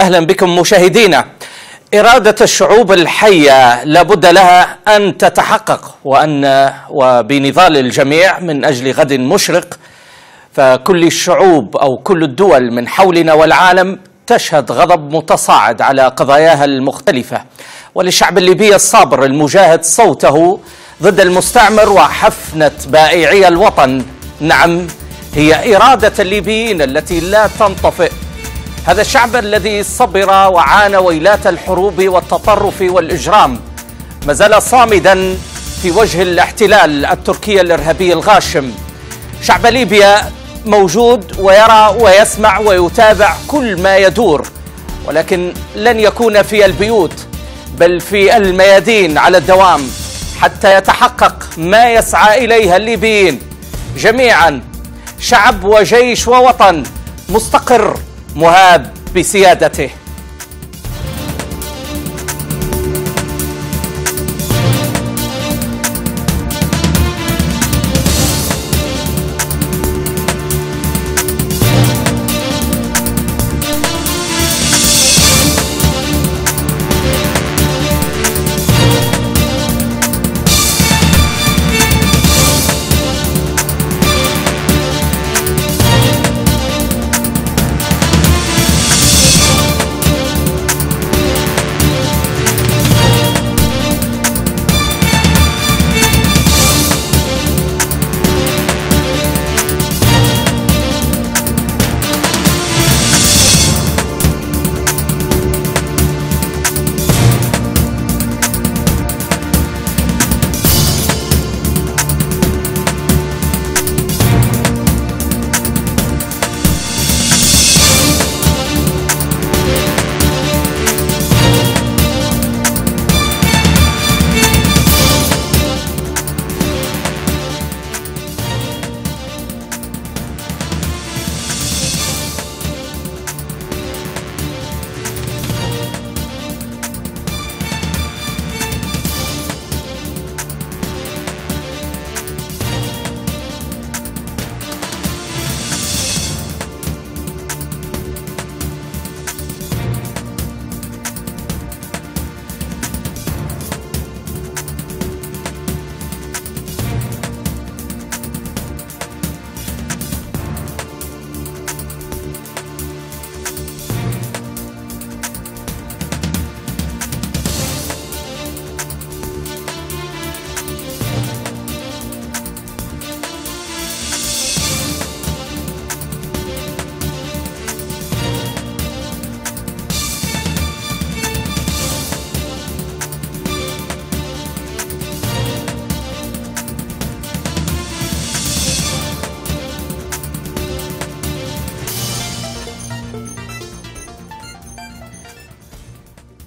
أهلا بكم مشاهدينا. إرادة الشعوب الحية لابد لها أن تتحقق وبنضال الجميع من أجل غد مشرق، فكل الشعوب أو كل الدول من حولنا والعالم تشهد غضب متصاعد على قضاياها المختلفة، وللشعب الليبي الصابر المجاهد صوته ضد المستعمر وحفنة بائعي الوطن. نعم، هي إرادة الليبيين التي لا تنطفئ. هذا الشعب الذي صبر وعانى ويلات الحروب والتطرف والإجرام ما زال صامدا في وجه الاحتلال التركي الإرهابي الغاشم. شعب ليبيا موجود ويرى ويسمع ويتابع كل ما يدور، ولكن لن يكون في البيوت بل في الميادين على الدوام حتى يتحقق ما يسعى إليها الليبيين جميعا. شعب وجيش ووطن مستقر مهاب بسيادته.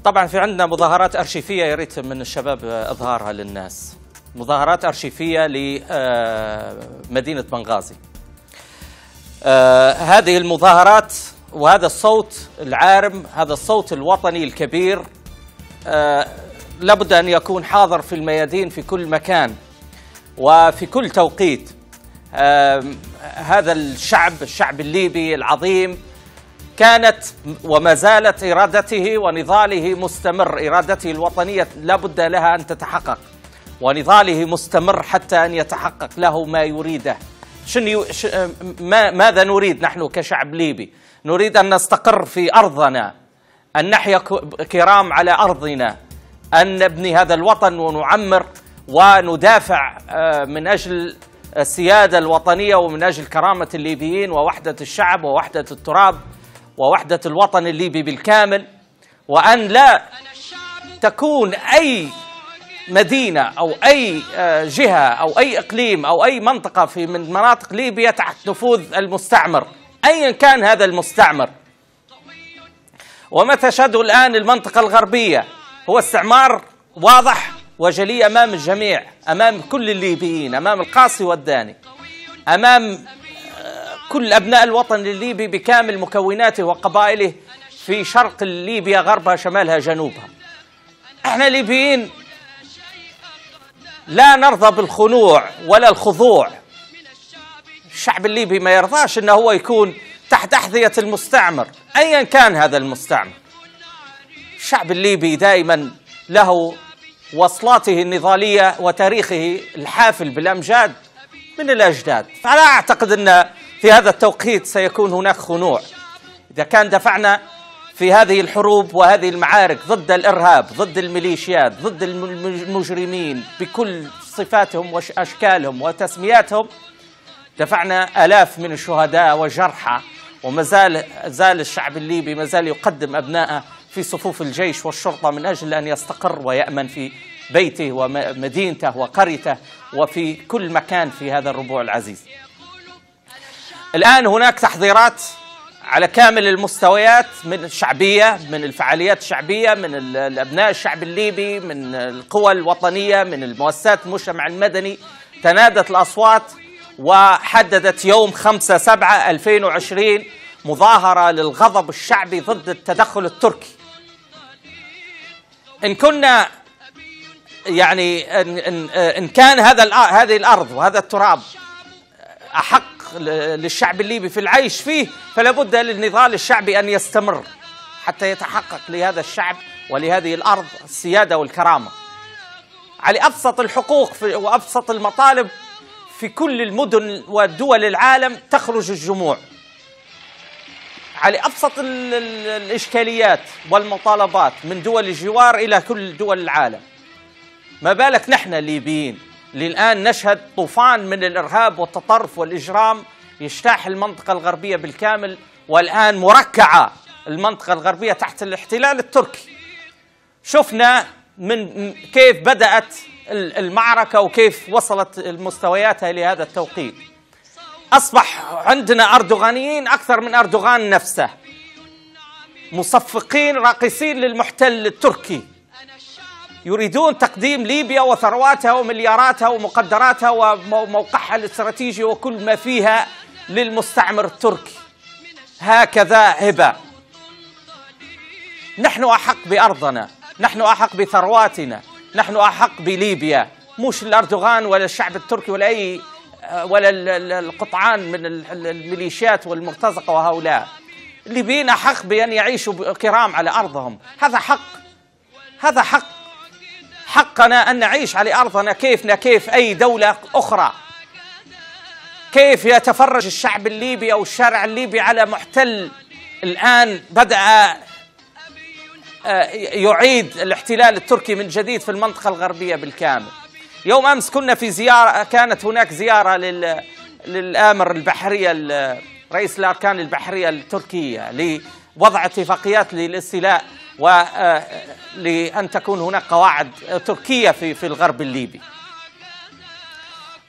طبعا في عندنا مظاهرات أرشيفية، يا ريت من الشباب إظهارها للناس. مظاهرات أرشيفية لمدينة بنغازي. هذه المظاهرات وهذا الصوت العارم، هذا الصوت الوطني الكبير، لابد أن يكون حاضر في الميادين في كل مكان وفي كل توقيت. هذا الشعب الليبي العظيم كانت وما زالت إرادته ونضاله مستمر. إرادته الوطنية لا بد لها أن تتحقق، ونضاله مستمر حتى أن يتحقق له ما يريده. ماذا نريد نحن كشعب ليبي؟ نريد أن نستقر في أرضنا، أن نحيا كرام على أرضنا، أن نبني هذا الوطن ونعمر وندافع من أجل السيادة الوطنية ومن أجل كرامة الليبيين ووحدة الشعب ووحدة التراب ووحدة الوطن الليبي بالكامل، وأن لا تكون أي مدينة أو أي جهة أو أي إقليم أو أي منطقة من مناطق ليبيا تحت نفوذ المستعمر أيا كان هذا المستعمر. وما تشهده الآن المنطقة الغربية هو استعمار واضح وجلي أمام الجميع، أمام كل الليبيين، أمام القاصي والداني، أمام كل أبناء الوطن الليبي بكامل مكوناته وقبائله في شرق ليبيا، غربها، شمالها، جنوبها. احنا الليبيين لا نرضى بالخنوع ولا الخضوع. الشعب الليبي ما يرضاش انه هو يكون تحت أحذية المستعمر أيا كان هذا المستعمر. الشعب الليبي دائما له وصلاته النضالية وتاريخه الحافل بالأمجاد من الأجداد، فلا أعتقد أن في هذا التوقيت سيكون هناك خنوع. إذا كان دفعنا في هذه الحروب وهذه المعارك ضد الإرهاب، ضد الميليشيات، ضد المجرمين بكل صفاتهم وأشكالهم وتسمياتهم، دفعنا آلاف من الشهداء وجرحى، ومازال الشعب الليبي مازال يقدم أبنائه في صفوف الجيش والشرطة من أجل أن يستقر ويأمن في بيته ومدينته وقريته وفي كل مكان في هذا الربوع العزيز. الآن هناك تحضيرات على كامل المستويات، من الشعبية، من الفعاليات الشعبية، من الأبناء الشعب الليبي، من القوى الوطنية، من المؤسسات المجتمع المدني. تنادت الأصوات وحددت يوم 5/7/2020 مظاهرة للغضب الشعبي ضد التدخل التركي. إن كنا يعني إن كان هذه الأرض وهذا التراب أحق للشعب الليبي في العيش فيه، فلا بد للنضال الشعبي أن يستمر حتى يتحقق لهذا الشعب ولهذه الأرض السيادة والكرامة على أبسط الحقوق وأبسط المطالب. في كل المدن ودول العالم تخرج الجموع على أبسط الإشكاليات والمطالبات من دول الجوار إلى كل دول العالم، ما بالك نحن الليبيين اللي الآن نشهد طوفان من الإرهاب والتطرف والإجرام يجتاح المنطقة الغربية بالكامل، والآن مركعة المنطقة الغربية تحت الاحتلال التركي. شفنا من كيف بدأت المعركة وكيف وصلت مستوياتها لهذا التوقيت. أصبح عندنا أردوغانيين أكثر من أردوغان نفسه، مصفقين راقصين للمحتل التركي، يريدون تقديم ليبيا وثرواتها وملياراتها ومقدراتها وموقعها الاستراتيجي وكل ما فيها للمستعمر التركي. هكذا هبة. نحن أحق بأرضنا، نحن أحق بثرواتنا، نحن أحق بليبيا، مش الأردوغان ولا الشعب التركي ولا أي ولا القطعان من الميليشيات والمرتزقة وهؤلاء. الليبيين أحق بأن يعيشوا كرام على أرضهم، هذا حق، هذا حق، حقنا أن نعيش على أرضنا كيفنا كيف أي دولة أخرى. كيف يتفرج الشعب الليبي أو الشارع الليبي على محتل الآن بدأ يعيد الاحتلال التركي من جديد في المنطقة الغربية بالكامل؟ يوم أمس كنا في زيارة، كانت هناك زيارة للآمر البحرية، رئيس الأركان البحرية التركية، لوضع اتفاقيات للاستيلاء ولأن تكون هناك قواعد تركية في الغرب الليبي.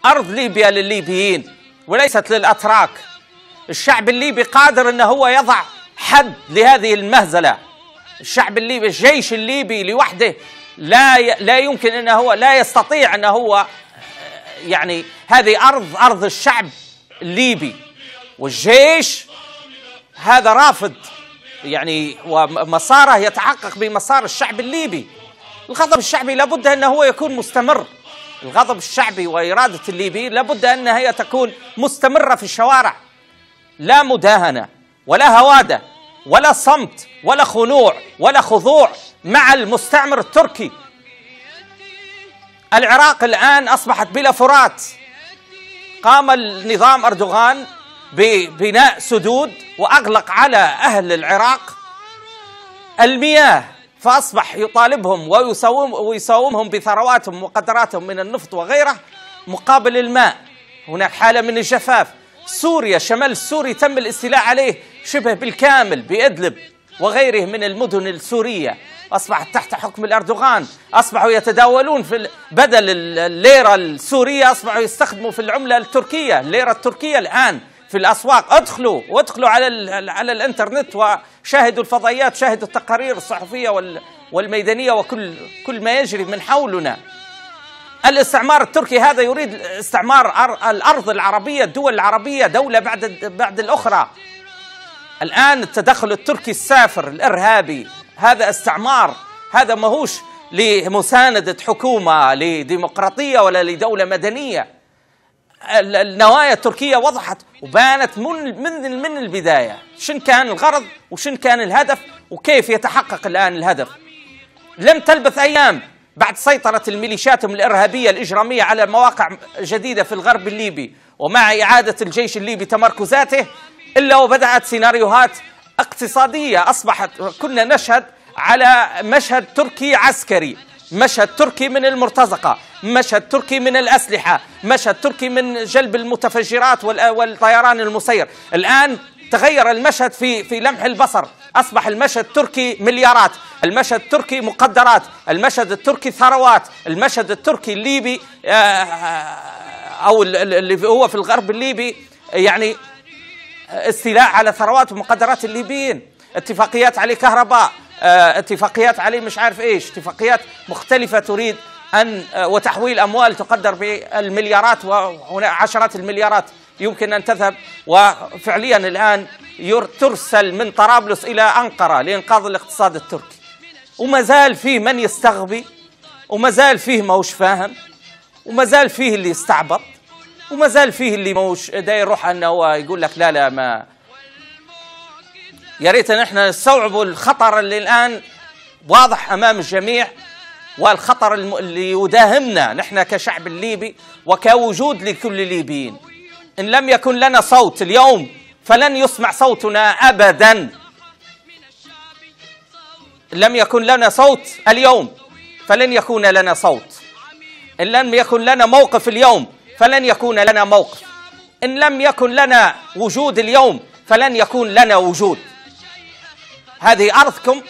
أرض ليبيا للليبيين وليست للأتراك. الشعب الليبي قادر أنه هو يضع حد لهذه المهزلة. الشعب الليبي، الجيش الليبي لوحده لا يمكن أنه هو، لا يستطيع أنه هو، يعني هذه أرض الشعب الليبي، والجيش هذا رافض يعني، ومساره يتحقق بمسار الشعب الليبي. الغضب الشعبي لابد أنه هو يكون مستمر. الغضب الشعبي وإرادة الليبيين لابد أنها هي تكون مستمرة في الشوارع، لا مداهنة ولا هوادة ولا صمت ولا خنوع ولا خضوع مع المستعمر التركي. العراق الآن أصبحت بلا فرات. قام النظام أردوغان ببناء سدود وأغلق على أهل العراق المياه، فأصبح يطالبهم ويساومهم بثرواتهم وقدراتهم من النفط وغيره مقابل الماء. هناك حالة من الجفاف. سوريا، شمال السوري تم الاستيلاء عليه شبه بالكامل، بإدلب وغيره من المدن السورية أصبحت تحت حكم الأردوغان. أصبحوا يتداولون في بدل الليرة السورية، أصبحوا يستخدموا في العملة التركية، الليرة التركية الآن في الأسواق. ادخلوا على الإنترنت وشاهدوا الفضائيات، شاهدوا التقارير الصحفية والميدانية وكل ما يجري من حولنا. الاستعمار التركي هذا يريد استعمار الأرض العربية، الدول العربية، دولة بعد الأخرى. الآن التدخل التركي السافر الإرهابي هذا استعمار، هذا ماهوش لمساندة حكومة لديمقراطية ولا لدولة مدنية. النوايا التركية وضحت وبانت من البداية شن كان الغرض وشن كان الهدف وكيف يتحقق الآن الهدف. لم تلبث أيام بعد سيطرة الميليشيات الإرهابية الإجرامية على مواقع جديدة في الغرب الليبي ومع إعادة الجيش الليبي تمركزاته إلا وبدأت سيناريوهات اقتصادية. أصبحت كنا نشهد على مشهد تركي عسكري، مشهد تركي من المرتزقة، مشهد تركي من الأسلحة، مشهد تركي من جلب المتفجرات والطيران المسير. الآن تغير المشهد في لمح البصر، أصبح المشهد التركي مليارات، المشهد التركي مقدرات، المشهد التركي ثروات. المشهد التركي الليبي أو اللي هو في الغرب الليبي يعني استيلاء على ثروات ومقدرات الليبيين، اتفاقيات عليه كهرباء، اتفاقيات عليه مش عارف ايش، اتفاقيات مختلفة تريد أن وتحويل أموال تقدر بالمليارات وعشرات المليارات يمكن أن تذهب. وفعليا الآن ترسل من طرابلس إلى أنقرة لإنقاذ الاقتصاد التركي. وما زال فيه من يستغبي، وما زال فيه موش فاهم، وما زال فيه اللي يستعبط، وما زال فيه اللي موش داير روح أنه يقول لك لا لا ما. يا ريت ان احنا نستوعبوا الخطر اللي الآن واضح أمام الجميع، والخطر اللي يداهمنا نحن كشعب الليبي وكوجود لكل الليبيين. إن لم يكن لنا صوت اليوم فلن يسمع صوتنا أبدا. إن لم يكن لنا صوت اليوم فلن يكون لنا صوت. إن لم يكن لنا موقف اليوم فلن يكون لنا موقف. إن لم يكن لنا وجود اليوم فلن يكون لنا وجود. هذه أرضكم،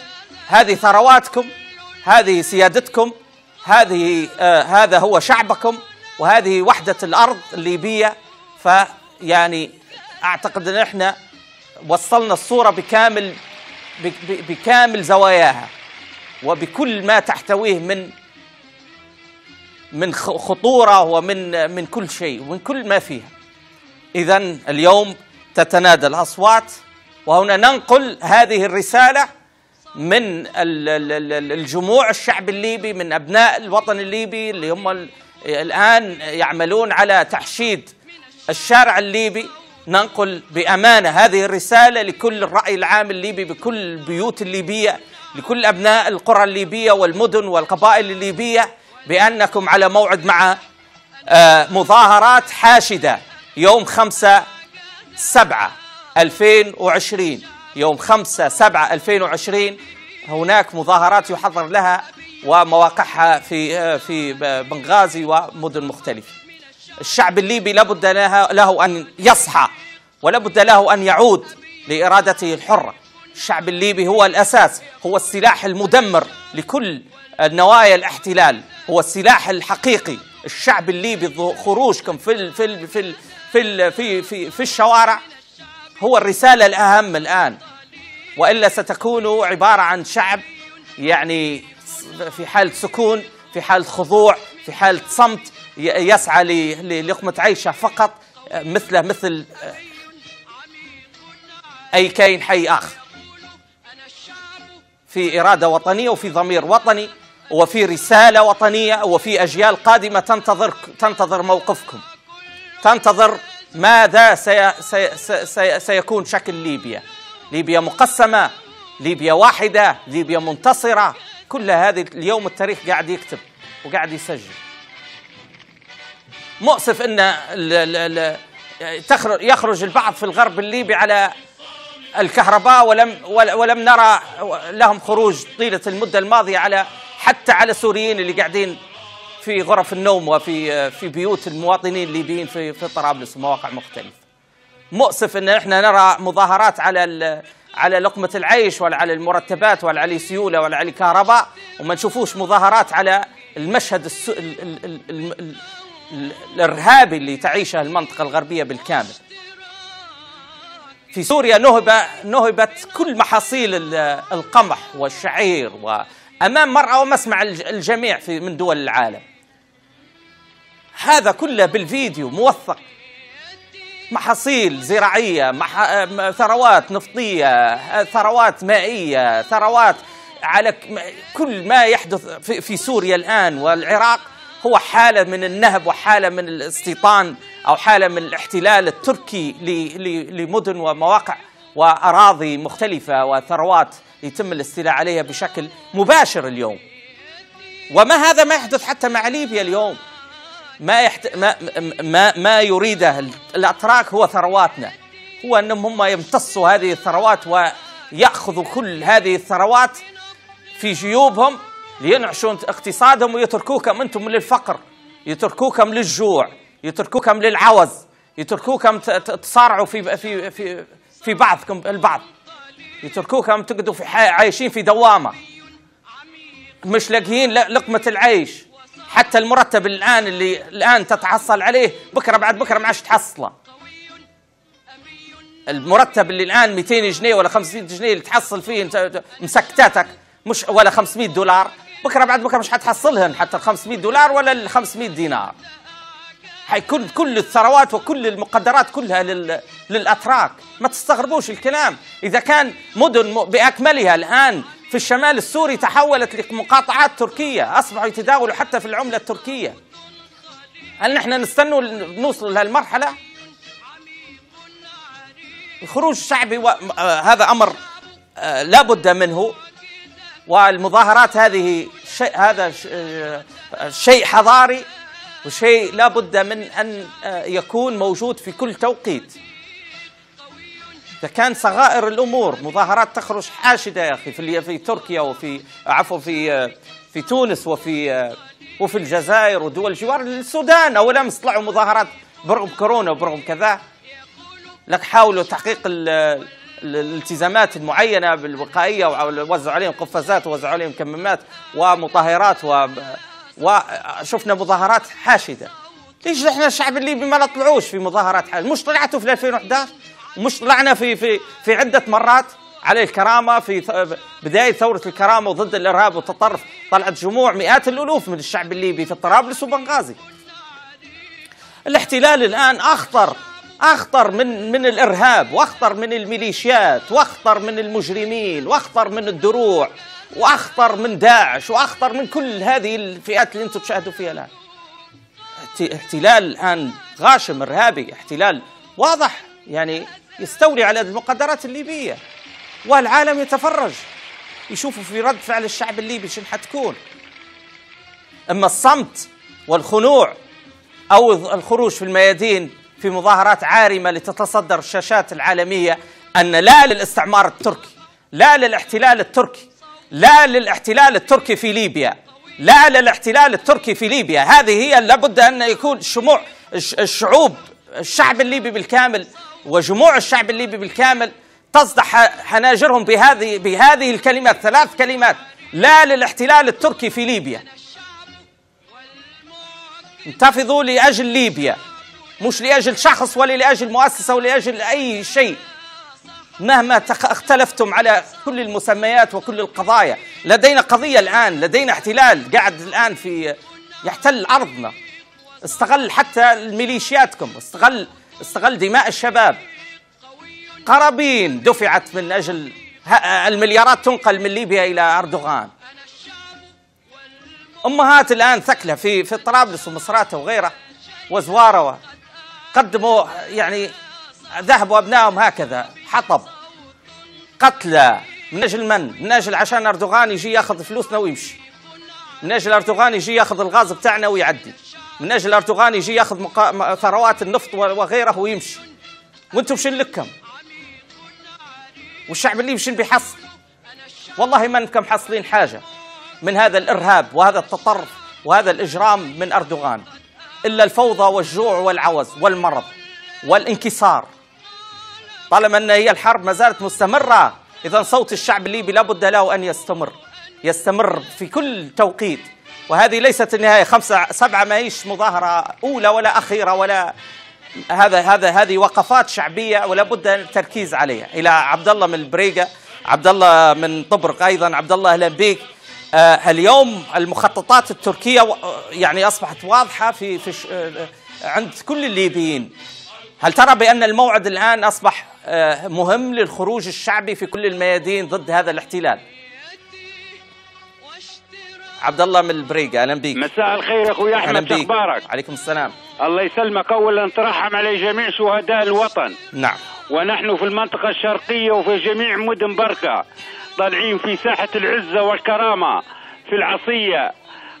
هذه ثرواتكم، هذه سيادتكم، هذه هذا هو شعبكم، وهذه وحدة الأرض الليبية. فيعني أعتقد أن احنا وصلنا الصورة بكامل زواياها وبكل ما تحتويه من خطورة ومن كل شيء ومن كل ما فيها. إذا اليوم تتنادى الأصوات، وهنا ننقل هذه الرسالة من الجموع الشعب الليبي، من أبناء الوطن الليبي اللي هم الآن يعملون على تحشيد الشارع الليبي. ننقل بأمانة هذه الرسالة لكل الرأي العام الليبي، بكل البيوت الليبية، لكل أبناء القرى الليبية والمدن والقبائل الليبية، بأنكم على موعد مع مظاهرات حاشدة يوم 5/7/2020. يوم 5/7/2020 هناك مظاهرات يحضر لها ومواقعها في بنغازي ومدن مختلفة. الشعب الليبي لابد له أن يصحى، ولابد له أن يعود لإرادته الحرة. الشعب الليبي هو الأساس، هو السلاح المدمر لكل نوايا الاحتلال، هو السلاح الحقيقي. الشعب الليبي، خروجكم في الشوارع هو الرسالة الأهم الآن، وإلا ستكونوا عبارة عن شعب يعني في حالة سكون، في حالة خضوع، في حالة صمت، يسعى للقمة عيشه فقط، مثل أي كائن حي آخر، في إرادة وطنية وفي ضمير وطني وفي رسالة وطنية وفي أجيال قادمة تنتظر موقفكم، تنتظر ماذا سيكون شكل ليبيا. ليبيا مقسمة، ليبيا واحدة، ليبيا منتصرة. كل هذه اليوم التاريخ قاعد يكتب وقاعد يسجل. مؤسف أن يخرج البعض في الغرب الليبي على الكهرباء ولم نرى لهم خروج طيلة المدة الماضية حتى على السوريين اللي قاعدين في غرف النوم وفي بيوت المواطنين الليبيين في طرابلس ومواقع مختلفة. مؤسف ان احنا نرى مظاهرات على لقمة العيش ولا على المرتبات ولا على سيولة ولا على كهرباء، وما نشوفوش مظاهرات على المشهد الارهابي اللي تعيشه المنطقة الغربية بالكامل. في سوريا نهبت كل محاصيل القمح والشعير أمام مرأى ومسمع الجميع من دول العالم. هذا كله بالفيديو موثق. محاصيل زراعية، ثروات نفطية، ثروات مائية، ثروات على كل ما يحدث في سوريا الآن والعراق هو حالة من النهب وحالة من الاستيطان أو حالة من الاحتلال التركي لمدن ومواقع وأراضي مختلفة وثروات يتم الاستيلاء عليها بشكل مباشر اليوم. وما هذا ما يحدث حتى مع ليبيا اليوم. ما يريده الأتراك هو ثرواتنا، هو أنهم هم يمتصوا هذه الثروات ويأخذوا كل هذه الثروات في جيوبهم لينعشوا اقتصادهم ويتركوكم أنتم للفقر، يتركوكم للجوع، يتركوكم للعوز، يتركوكم تصارعوا في في في في بعضكم البعض، يتركوكم تقعدوا عايشين في دوامة مش لاقيين لقمة العيش. حتى المرتب الآن اللي الآن تتحصل عليه بكرة بعد بكرة ما عادش تحصله. المرتب اللي الآن 200 جنيه ولا 500 جنيه اللي تحصل فيه انت مسكتاتك مش ولا 500 دولار، بكرة بعد بكرة مش حتحصلهن حتى ال 500 دولار ولا ال 500 دينار. حيكون كل الثروات وكل المقدرات كلها للأتراك. ما تستغربوش الكلام. إذا كان مدن بأكملها الآن في الشمال السوري تحولت لمقاطعات تركية، أصبحوا يتداولوا حتى في العملة التركية. هل نحن نستنوا نوصل لهالمرحلة؟ الخروج الشعبي هذا أمر لا بد منه، والمظاهرات هذه هذا شيء حضاري وشيء لا بد من أن يكون موجود في كل توقيت. إذا كان صغائر الأمور مظاهرات تخرج حاشدة يا أخي في تركيا وفي عفوا في تونس وفي الجزائر ودول جوار السودان، أو لم يطلعوا مظاهرات برغم كورونا وبرغم كذا لك حاولوا تحقيق الالتزامات المعينة بالوقائية ووزعوا عليهم قفازات ووزعوا عليهم كمامات ومطهرات وشفنا مظاهرات حاشدة. ليش احنا الشعب الليبي ما نطلعوش في مظاهرات حاشدة؟ مش طلعتوا في 2011؟ مش طلعنا في عدة مرات على الكرامة في بداية ثورة الكرامة وضد الإرهاب والتطرف، طلعت جموع مئات الألوف من الشعب الليبي في طرابلس وبنغازي. الاحتلال الآن أخطر من الإرهاب، وأخطر من الميليشيات، وأخطر من المجرمين، وأخطر من الدروع، وأخطر من داعش، وأخطر من كل هذه الفئات اللي أنتم تشاهدوا فيها الآن. احتلال الآن غاشم إرهابي، احتلال واضح يعني يستولي على المقدرات الليبية، والعالم يتفرج يشوفوا في رد فعل الشعب الليبي شن حتكون. أما الصمت والخنوع أو الخروج في الميادين في مظاهرات عارمة لتتصدر الشاشات العالمية أن لا للاستعمار التركي، لا للاحتلال التركي، لا للاحتلال التركي في ليبيا، لا للاحتلال التركي في ليبيا. هذه هي لابد أن يكون شموع الشعوب الشعب الليبي بالكامل وجموع الشعب الليبي بالكامل تصدح حناجرهم بهذه الكلمات، ثلاث كلمات: لا للاحتلال التركي في ليبيا، انتفضوا لأجل ليبيا، مش لأجل شخص ولا لأجل مؤسسة ولا لأجل أي شيء مهما اختلفتم على كل المسميات وكل القضايا. لدينا قضية الآن، لدينا احتلال قاعد الآن في يحتل أرضنا، استغل حتى الميليشياتكم، استغل دماء الشباب. قرابين دفعت من أجل المليارات تنقل من ليبيا إلى أردوغان. أمهات الآن ثكلة في طرابلس ومصراتة وغيرها وزوارة قدموا يعني ذهبوا أبنائهم هكذا حطب قتلى من أجل من أجل عشان أردوغان يجي ياخذ فلوسنا ويمشي، من أجل أردوغان يجي ياخذ الغاز بتاعنا ويعدي، من أجل أردوغان يجي ياخذ ثروات النفط وغيره ويمشي. وانتم شن لكم؟ والشعب الليبي شن بيحصل؟ والله ما انكم حاصلين حاجة من هذا الإرهاب وهذا التطرف وهذا الإجرام من أردوغان إلا الفوضى والجوع والعوز والمرض والانكسار. طالما أن هي الحرب ما زالت مستمرة، إذا صوت الشعب الليبي لابد له أن يستمر في كل توقيت. وهذه ليست النهاية. 5/7 ما هيش مظاهرة أولى ولا أخيرة ولا هذه وقفات شعبية ولا بد التركيز عليها. إلى عبد الله من البريقة، عبد الله من طبرق، أيضا عبد الله أهلا بك. اليوم المخططات التركية يعني أصبحت واضحة في عند كل الليبيين. هل ترى بأن الموعد الآن أصبح مهم للخروج الشعبي في كل الميادين ضد هذا الاحتلال؟ عبد الله من البريقة، أهلا بيك. مساء الخير أخوي أحمد، شو أخبارك؟ عليكم السلام. الله يسلمك. أولا ترحم على جميع شهداء الوطن. نعم. ونحن في المنطقة الشرقية وفي جميع مدن بركة طالعين في ساحة العزة والكرامة في العصية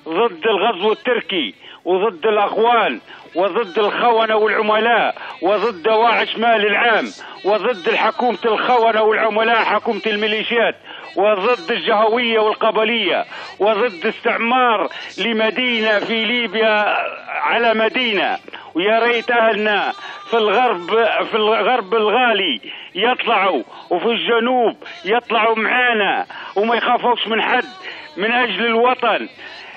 ضد الغزو التركي وضد الأخوان وضد الخونة والعملاء وضد دواعي شمال العام وضد الحكومة الخونة والعملاء حكومة الميليشيات وضد الجهوية والقبلية وضد استعمار لمدينة في ليبيا على مدينة. ويا ريت أهلنا في الغرب الغالي يطلعوا وفي الجنوب يطلعوا معانا وما يخافوش من حد من أجل الوطن.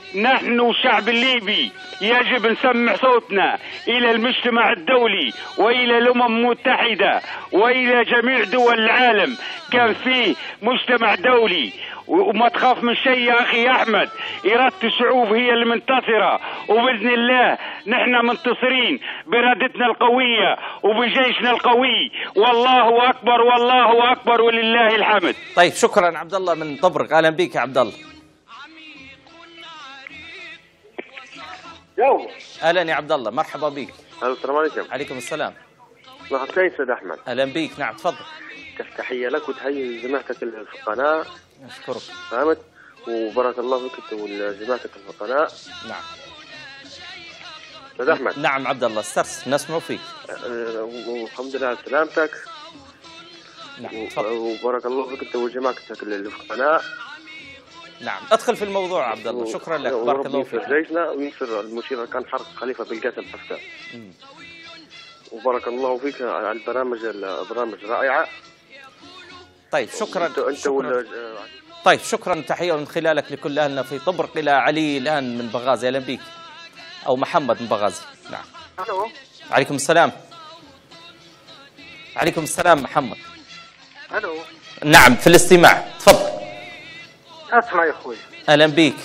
نحن الشعب الليبي يجب نسمع صوتنا إلى المجتمع الدولي وإلى الأمم المتحدة وإلى جميع دول العالم. كان فيه مجتمع دولي وما تخاف من شيء يا أخي أحمد. إرادة الشعوب هي المنتصرة وبإذن الله نحن منتصرين بإرادتنا القوية وبجيشنا القوي. والله أكبر والله أكبر ولله الحمد. طيب شكرا عبد الله من طبرق. أهلا بك يا عبد الله. اهلا يا عبد الله مرحبا بك. السلام عليكم. عليكم السلام. صباحك خير سيد احمد. اهلا بك. نعم تفضل. تحيه لك وتحيه جماعتك الفقناء. اشكرك. فهمت وبارك الله فيك وجماعتك الفقناء. نعم. سيد احمد. نعم عبد الله استرسل نسمع فيك. والحمد لله على سلامتك. نعم تفضل. وبارك الله فيك وجماعتك الفقناء. نعم ادخل في الموضوع عبد الله. شكرا لك بارك الله فيك. جيشنا وينصر المشير كان حرق خليفه بن قاسم حفتر. وبارك الله فيك على البرامج رائعه. طيب شكرا. طيب شكرا. تحيه من خلالك لكل اهلنا في طبرق. الى علي الان من بغازي. اهلا بيك. او محمد من بغازي. نعم. الو. عليكم السلام. عليكم السلام محمد. الو. نعم في الاستماع تفضل. اسمع يا اخوي. اهلا بيك.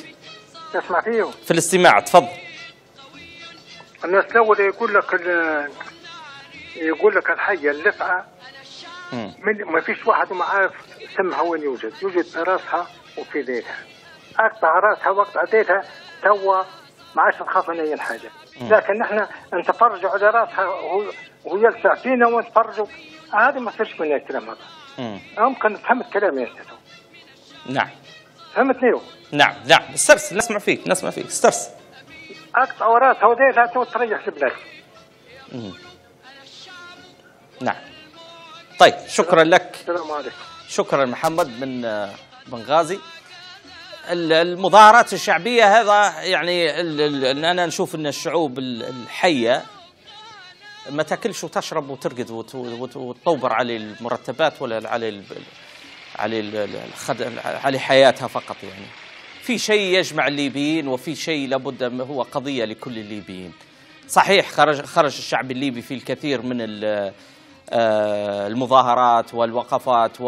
اسمع فيه في الاستماع تفضل. الناس الاول يقول لك الحيه اللفعه ما فيش واحد ما عارف سمها وين يوجد في راسها وفي ديتها. اقطع راسها واقطع ديتها توا ما عادش نخاف من اي حاجه. لكن احنا نتفرجوا على راسها وهي يلسع فينا ونتفرجوا. هذا ما فيش منها الكلام هذا. ممكن نفهم الكلام يا استاذ. نعم. فهمتني؟ نعم نعم استرسل نسمع فيك استرسل. اقطع وراسها وديتها تريح البلاد. نعم. طيب شكرا لك. السلام عليكم. شكرا محمد من بنغازي. المظاهرات الشعبيه هذا يعني انا نشوف ان الشعوب الحيه ما تاكلش وتشرب وترقد وتطوبر على المرتبات ولا على حياتها فقط. يعني في شيء يجمع الليبيين وفي شيء لابد هو قضية لكل الليبيين. صحيح خرج الشعب الليبي في الكثير من المظاهرات والوقفات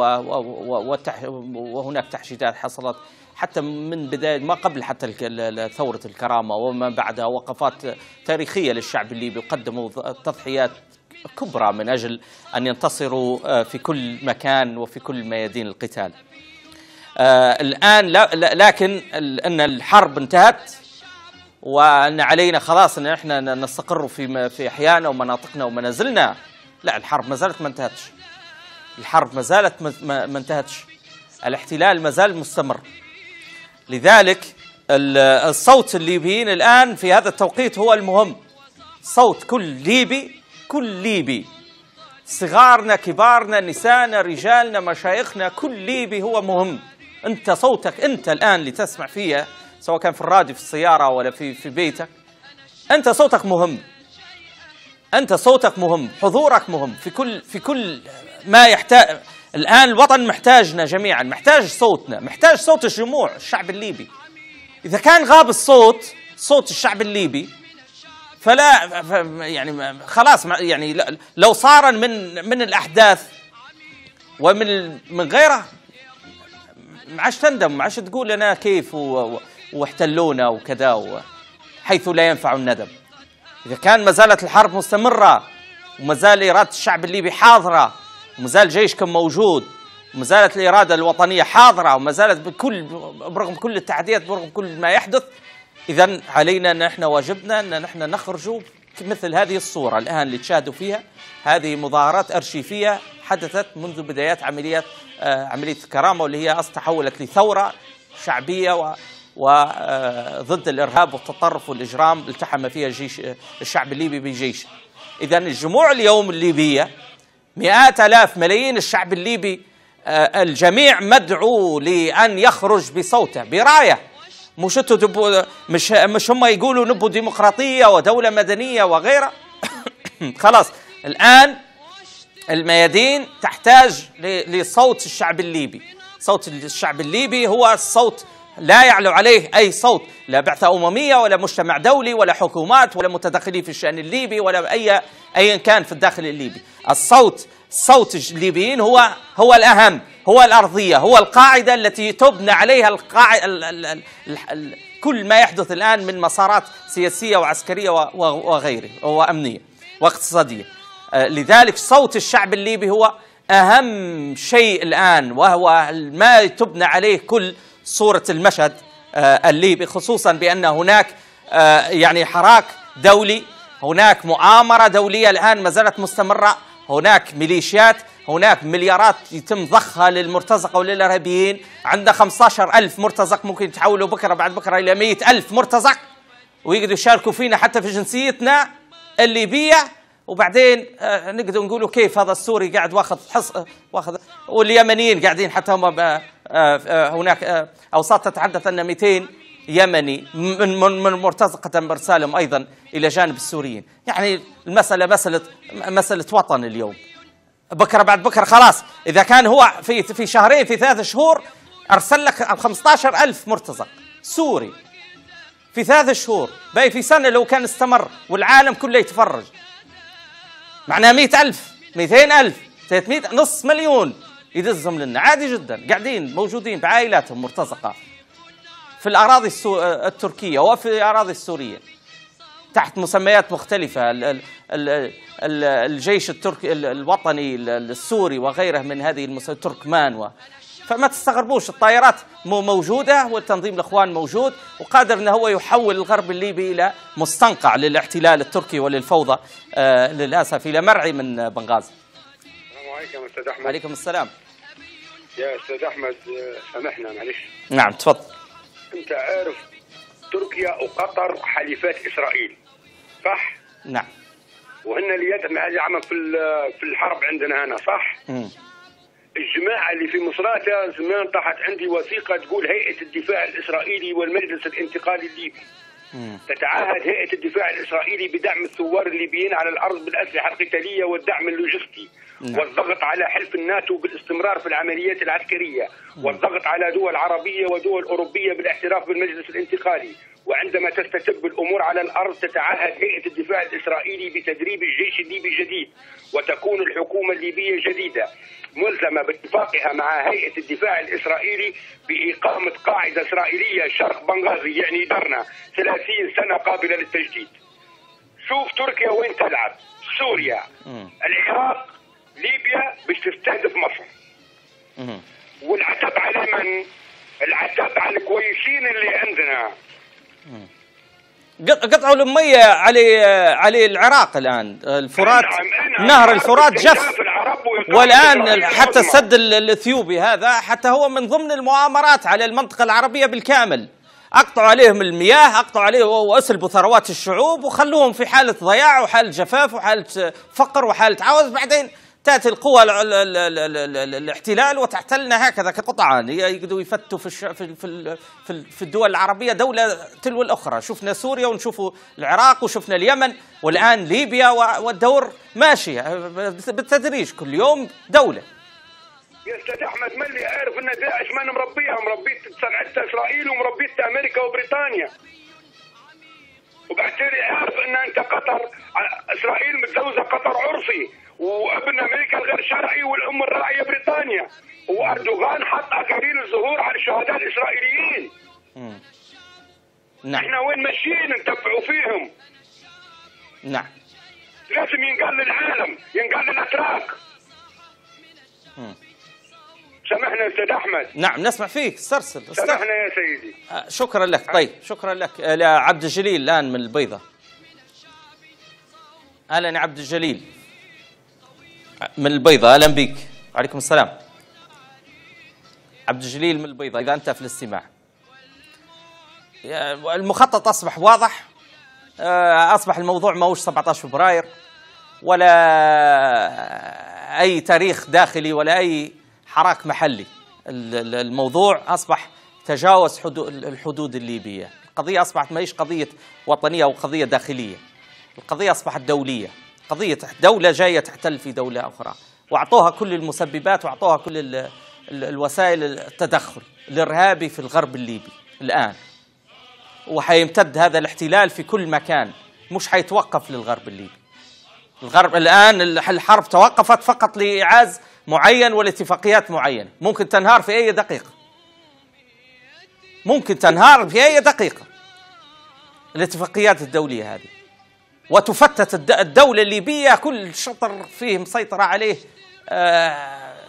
وهناك تحشيدات حصلت حتى من بداية ما قبل حتى ثورة الكرامة وما بعدها. وقفات تاريخية للشعب الليبي وقدموا تضحيات كبرى من أجل أن ينتصروا في كل مكان وفي كل ميادين القتال. الآن لكن أن الحرب انتهت وأن علينا خلاص أن احنا نستقر في أحيانا ومناطقنا ومنازلنا. لا الحرب ما زالت ما انتهتش. الحرب ما زالت ما انتهتش. الاحتلال ما زال مستمر. لذلك الصوت الليبيين الآن في هذا التوقيت هو المهم. صوت كل ليبي صغارنا كبارنا نسانا رجالنا مشايخنا كل ليبي هو مهم. أنت صوتك أنت الآن اللي تسمع فيه سواء كان في الراديو في السيارة ولا في بيتك أنت صوتك مهم. أنت صوتك مهم. حضورك مهم في كل ما يحتاج. الآن الوطن محتاجنا جميعا. محتاج صوتنا. محتاج صوت الجموع الشعب الليبي. إذا كان غاب الصوت صوت الشعب الليبي فلا يعني خلاص يعني لو صار من الاحداث ومن غيره ما عادش تندم ما عادش تقول انا كيف واحتلونا وكذا حيث لا ينفع الندم. اذا كان ما زالت الحرب مستمره وما زال اراده الشعب الليبي حاضره وما زال جيشكم موجود وما زالت الاراده الوطنيه حاضره وما زالت برغم كل التحديات برغم كل ما يحدث. إذا علينا أن احنا واجبنا أن نحن نخرجوا مثل هذه الصورة الآن اللي تشاهدوا فيها، هذه مظاهرات أرشيفية حدثت منذ بدايات عملية الكرامة، واللي هي تحولت لثورة شعبية وضد الإرهاب والتطرف والإجرام التحم فيها الجيش الشعب الليبي بجيشه. إذا الجموع اليوم الليبية مئات آلاف ملايين الشعب الليبي الجميع مدعو لأن يخرج بصوته براية، مش هم يقولوا نبو ديمقراطية ودولة مدنية وغيرها. خلاص الآن الميادين تحتاج لصوت الشعب الليبي. صوت الشعب الليبي هو الصوت لا يعلو عليه أي صوت، لا بعثة أممية ولا مجتمع دولي ولا حكومات ولا متدخلين في الشأن الليبي ولا أي كان في الداخل الليبي. صوت الليبيين هو الأهم، هو الأرضية، هو القاعدة التي تبنى عليها كل ما يحدث الآن من مسارات سياسية وعسكرية وغيره وأمنية واقتصادية. لذلك صوت الشعب الليبي هو أهم شيء الآن، وهو ما تبنى عليه كل صورة المشهد الليبي، خصوصا بأن هناك يعني حراك دولي، هناك مؤامرة دولية الآن ما زالت مستمرة، هناك ميليشيات، هناك مليارات يتم ضخها للمرتزقة وللإرهابيين. عندنا 15,000 مرتزق ممكن يتحولوا بكرة بعد بكرة إلى 100,000 مرتزق، ويقدروا يشاركوا فينا حتى في جنسيتنا الليبية، وبعدين نقدر نقولوا كيف هذا السوري قاعد واخذ واليمنيين قاعدين حتى هم هناك أوساط تتحدث أن 200 يمني من مرتزقة مرسالهم أيضا إلى جانب السوريين. يعني المسألة مسألة وطن اليوم، بكرة بعد بكرة خلاص إذا كان هو في شهرين في 3 شهور أرسل لك 15,000 مرتزق سوري في 3 شهور، باقي في سنة لو كان استمر والعالم كله يتفرج. معناها 100,000 200,000 300 نص مليون يدزهم لنا عادي جدا، قاعدين موجودين بعائلاتهم مرتزقة في الأراضي التركية وفي الأراضي السورية تحت مسميات مختلفة، الجيش التركي الوطني السوري وغيره من هذه التركمان فما تستغربوش، الطائرات موجودة والتنظيم الإخوان موجود وقادر أنه هو يحول الغرب الليبي إلى مستنقع للاحتلال التركي وللفوضى للأسف، إلى مرعي من بنغازي. السلام عليكم أستاذ أحمد. وعليكم السلام. يا أستاذ أحمد سامحنا معلش. نعم تفضل. أنت عارف تركيا وقطر حليفات إسرائيل صح؟ نعم. وهن اليد مع اللي عمل في الحرب عندنا هنا صح؟ الجماعة اللي في مصراتة زمان طاحت عندي وثيقة تقول هيئة الدفاع الإسرائيلي والمجلس الانتقالي الليبي تتعهد هيئة الدفاع الإسرائيلي بدعم الثوار الليبيين على الأرض بالأسلحة القتالية والدعم اللوجستي والضغط على حلف الناتو بالاستمرار في العمليات العسكرية والضغط على دول عربية ودول أوروبية بالاعتراف بالمجلس الانتقالي. وعندما تستتب الأمور على الأرض تتعهد هيئة الدفاع الإسرائيلي بتدريب الجيش الليبي الجديد وتكون الحكومة الليبية الجديدة ملزمة باتفاقها مع هيئة الدفاع الإسرائيلي بإقامة قاعدة إسرائيلية شرق بنغازي يعني درنا 30 سنة قابلة للتجديد. شوف تركيا وين تلعب، سوريا العراق ليبيا باش تستهدف مصر. والعتب على من؟ العتب على الكويسين اللي عندنا. قطعوا المية على العراق الآن، الفرات نهر الفرات جف، والآن حتى السد الإثيوبي هذا حتى هو من ضمن المؤامرات على المنطقة العربية بالكامل. أقطعوا عليهم المياه، أقطعوا عليهم وأسلبوا ثروات الشعوب وخلوهم في حالة ضياع وحالة جفاف وحالة فقر وحالة عوز. بعدين تأتي القوى الاحتلال وتحتلنا هكذا كقطعان، يقدروا يفتوا في الدول العربية دولة تلو الأخرى. شفنا سوريا ونشوفوا العراق وشفنا اليمن والآن ليبيا، والدور ماشي بالتدريج كل يوم دولة. يا أستاذ أحمد ما اللي عارف أن داعش ما مربيها، مربيت صنعتها إسرائيل ومربيت أمريكا وبريطانيا. وبالتالي عارف أن أنت قطر إسرائيل متزوجة قطر عرفي وابن امريكا الغير شرعي والام الراعيه بريطانيا، واردوغان حط اكاذيل الظهور على الشهداء الاسرائيليين. نعم. احنا وين ماشيين نتبعوا فيهم؟ نعم. لازم ينقال للعالم، ينقال للاتراك. سامحنا يا استاذ احمد. نعم نسمع فيك، استرسل. سامحنا يا سيدي. شكرا لك. طيب شكرا لك. لعبد الجليل الان من البيضه. هلا يا عبد الجليل من البيضة، اهلا بك. وعليكم السلام. عبد الجليل من البيضة، اذا انت في الاستماع. المخطط اصبح واضح، اصبح الموضوع ماهوش 17 فبراير ولا اي تاريخ داخلي ولا اي حراك محلي، الموضوع اصبح تجاوز الحدود الليبية. القضية اصبحت ماهيش قضية وطنية او قضية داخلية، القضية اصبحت دولية، قضية دولة جاية تحتل في دولة اخرى، واعطوها كل المسببات واعطوها كل الوسائل التدخل الارهابي في الغرب الليبي الان، وحيمتد هذا الاحتلال في كل مكان، مش حيتوقف للغرب الليبي. الغرب الان الحرب توقفت فقط لإعاز معين والاتفاقيات معينة، ممكن تنهار في اي دقيقة، ممكن تنهار في اي دقيقة الاتفاقيات الدولية هذه، وتفتت الدولة الليبية كل شطر فيه مسيطرة عليه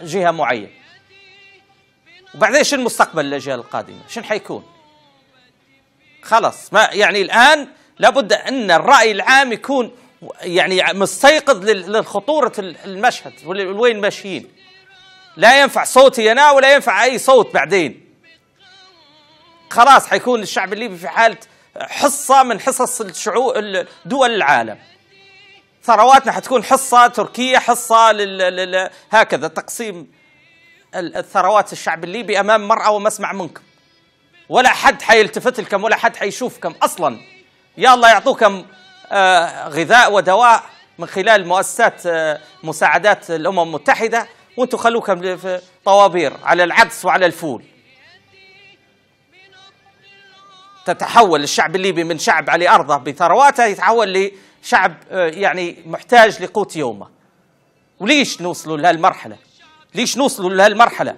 جهة معينة. وبعدين شنو المستقبل للأجيال القادمة؟ شنو حيكون؟ خلاص ما يعني الآن لابد أن الرأي العام يكون يعني مستيقظ للخطورة المشهد وين ماشيين. لا ينفع صوتي أنا ولا ينفع أي صوت بعدين. خلاص حيكون الشعب الليبي في حالة حصة من حصص دول العالم. ثرواتنا حتكون حصة تركية، حصة هكذا تقسيم الثروات. الشعب الليبي أمام مرأة وما اسمع منكم، ولا حد حيلتفت لكم ولا حد حيشوفكم أصلا. يا الله يعطوكم غذاء ودواء من خلال مؤسسات مساعدات الأمم المتحدة، وانتم خلوكم طوابير على العدس وعلى الفول. تتحول الشعب الليبي من شعب على أرضه بثرواته يتحول لشعب يعني محتاج لقوت يومه. وليش نوصلوا لهالمرحلة؟ ليش نوصلوا لهالمرحلة؟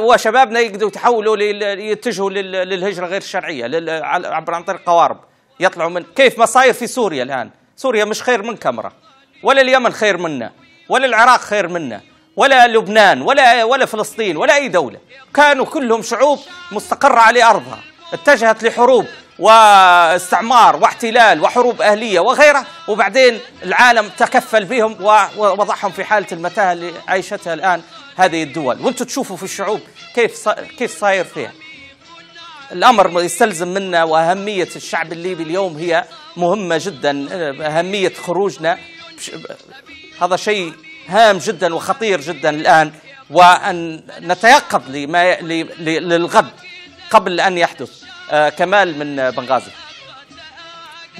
وشبابنا يقدروا يتحولوا يتجهوا للهجرة غير الشرعية عن طريق قوارب، يطلعوا من كيف ما صاير في سوريا الآن. سوريا مش خير من كاميرا، ولا اليمن خير منا، ولا العراق خير منا، ولا لبنان ولا فلسطين ولا أي دولة. كانوا كلهم شعوب مستقرة على أرضها، اتجهت لحروب واستعمار واحتلال وحروب أهلية وغيرها، وبعدين العالم تكفل بهم ووضعهم في حالة المتاهة اللي عايشتها الآن هذه الدول. وانتم تشوفوا في الشعوب كيف صاير فيها. الأمر يستلزم منا، وأهمية الشعب الليبي اليوم هي مهمة جدا. أهمية خروجنا هذا شيء هام جدا وخطير جدا الآن، وأن نتيقظ للغد قبل أن يحدث. كمال من بنغازي،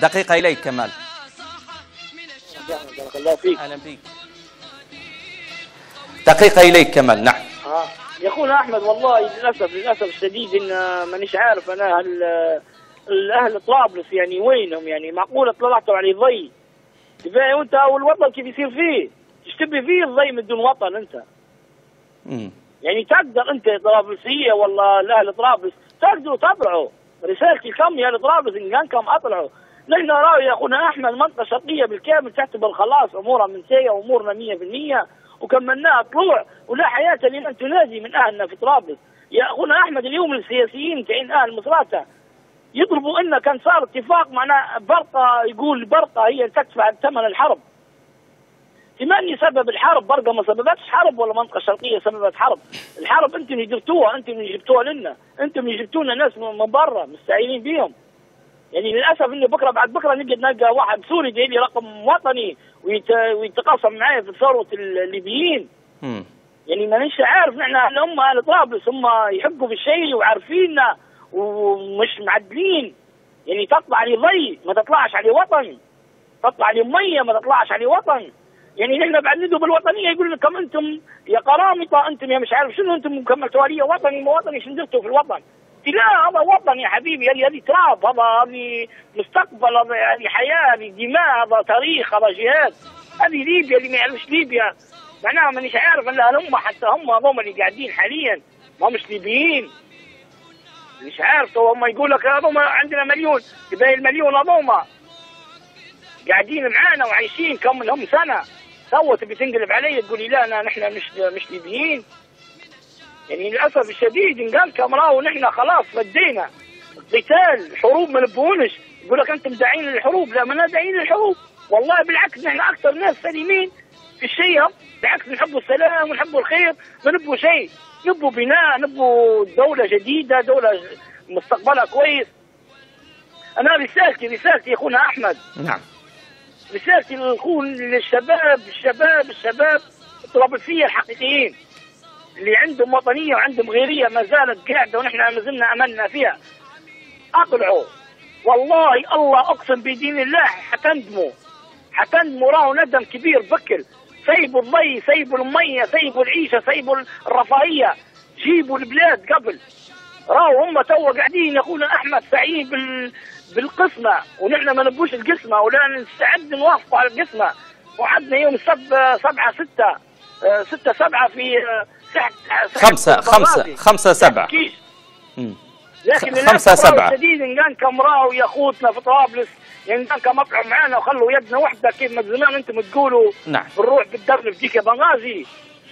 دقيقة إليك. كمال، أهلا بيك. دقيقة إليك كمال. نعم يا أخونا أحمد، والله للأسف الشديد إن مانيش عارف أنا الأهل طرابلس يعني وينهم. يعني معقولة طلعتوا على الضي تباعي، وأنت والوطن كيف يصير فيه؟ إيش تبي فيه الضي من دون وطن أنت؟ يعني تقدر أنت طرابلسية والله الأهل طرابلس تقدروا تطلعوا رسالتي كم يا طرابلس إن كم أطلعوا. نحن راهو يا أخونا أحمد منطقة شرقية بالكامل تعتبر خلاص أمورها منتهية وأمورنا 100%، وكملناها طلوع ولا حياة لنا تنادي من أهلنا في طرابلس. يا أخونا أحمد اليوم السياسيين كاين أهل مصراتة يضربوا إن كان صار اتفاق معناه برقة، يقول برقة هي تدفع ثمن الحرب. تمني سبب الحرب برقة ما سببتش حرب، ولا منطقة شرقية سببت حرب. الحرب أنتم اللي درتوها، أنتم اللي جبتوها لنا، أنتم اللي جبتونا ناس من برا مستعينين بيهم. يعني للأسف إنه بكرة بعد بكرة نقعد نلقى واحد سوري جاي لي رقم وطني ويتقاسم معايا في ثروة الليبيين. يعني مانيش عارف. نحن هم أهل طرابلس، هم يحبوا في الشيء وعارفيننا ومش معدلين. يعني تطلع على ضي ما تطلعش على وطن، تطلع على مية ما تطلعش على وطن. يعني نحن بعندوا بالوطنية يقول لكم أنتم يا قرامطة، أنتم يا مش عارف شنو، أنتم كملتوا لي وطني ما وطني، شنو درتوا في الوطن؟ لا هذا وطن يا حبيبي، هذه تراب، هذه مستقبل، هذه حياة، هذه دماء، هذا تاريخ، هذا جهاد، هذه ليبيا. اللي ما يعرفش ليبيا معناها مانيش عارف الا هم، حتى هم اللي قاعدين حاليا ما مش ليبيين. مش عارف هم يقول لك هذوما عندنا مليون، باقي المليون هذوما قاعدين معانا وعايشين كم لهم سنة. تو تبي تنقلب علي تقول لي لا نحن مش ليبيين. يعني للأسف الشديد إن قال كاميرا ونحن خلاص بدينا قتال، حروب ما نبهونش. يقول لك أنتم داعين للحروب، لا ما أنا داعين للحروب. والله بالعكس نحن اكثر ناس سليمين في الشيء، بالعكس نحبوا السلام ونحبوا الخير، ما نبوا شيء، نبوا بناء، نبوا دولة جديدة، دولة مستقبلها كويس. انا رسالتي يا اخونا احمد، نعم، رسالتي للشباب، الشباب الطلاب الفيه الحقيقيين اللي عندهم وطنيه وعندهم غيريه ما زالت قاعده ونحن ما زلنا املنا فيها، اطلعوا والله الله اقسم بدين الله حتندموا، راهو ندم كبير. بكر سيبوا الضي، سيبوا الميه، سيبوا العيشه، سيبوا الرفاهيه، جيبوا البلاد قبل. راهو هم توا قاعدين يقولوا احمد سعيد بالقسمه، ونحن ما نبوش القسمه ولا نستعد نوافقوا على القسمه. وعدنا يوم السبت 7/6 في ساعة 5/7 لكن 5/7 إن كان راهو يا خوتنا في طرابلس، يعني كان مطعم معانا وخلوا يدنا وحده كيف ما زمان انتم تقولوا. نعم، بنروح بالدرب ديك يا بنغازي،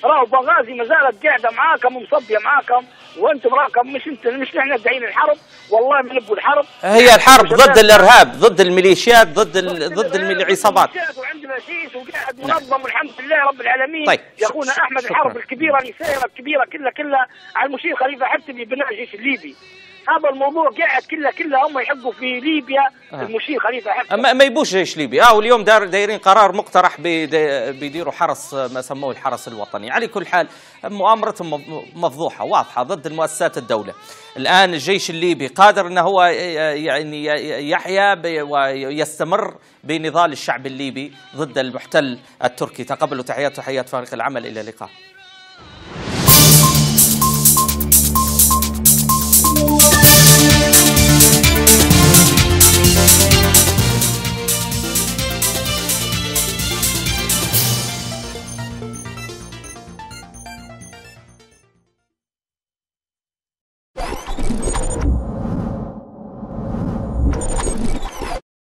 راهو بنغازي ما زالت قاعده معاكم ومصبيه معاكم، وانتم راكم مش نحن داعين الحرب، والله ما نبوا الحرب، هي الحرب ضد الارهاب، ضد الميليشيات، ضد العصابات، وعندنا جيش وقاعد منظم. نعم، والحمد لله رب العالمين. طيب، يا اخونا احمد، الحرب الكبيره اللي سايره الكبيره كلها على المشير خليفه حتى ببناء الجيش الليبي. هذا الموضوع قاعد كله هم يحبوا في ليبيا. المشير خليفه حفتر ما يبوش جيش ليبي. واليوم دايرين قرار مقترح بيديروا حرس، ما سموه الحرس الوطني. على كل حال مؤامرتهم مفضوحه واضحه ضد المؤسسات الدوله. الان الجيش الليبي قادر ان هو يعني يحيا ويستمر بنضال الشعب الليبي ضد المحتل التركي. تقبلوا تحيات فريق العمل، الى اللقاء.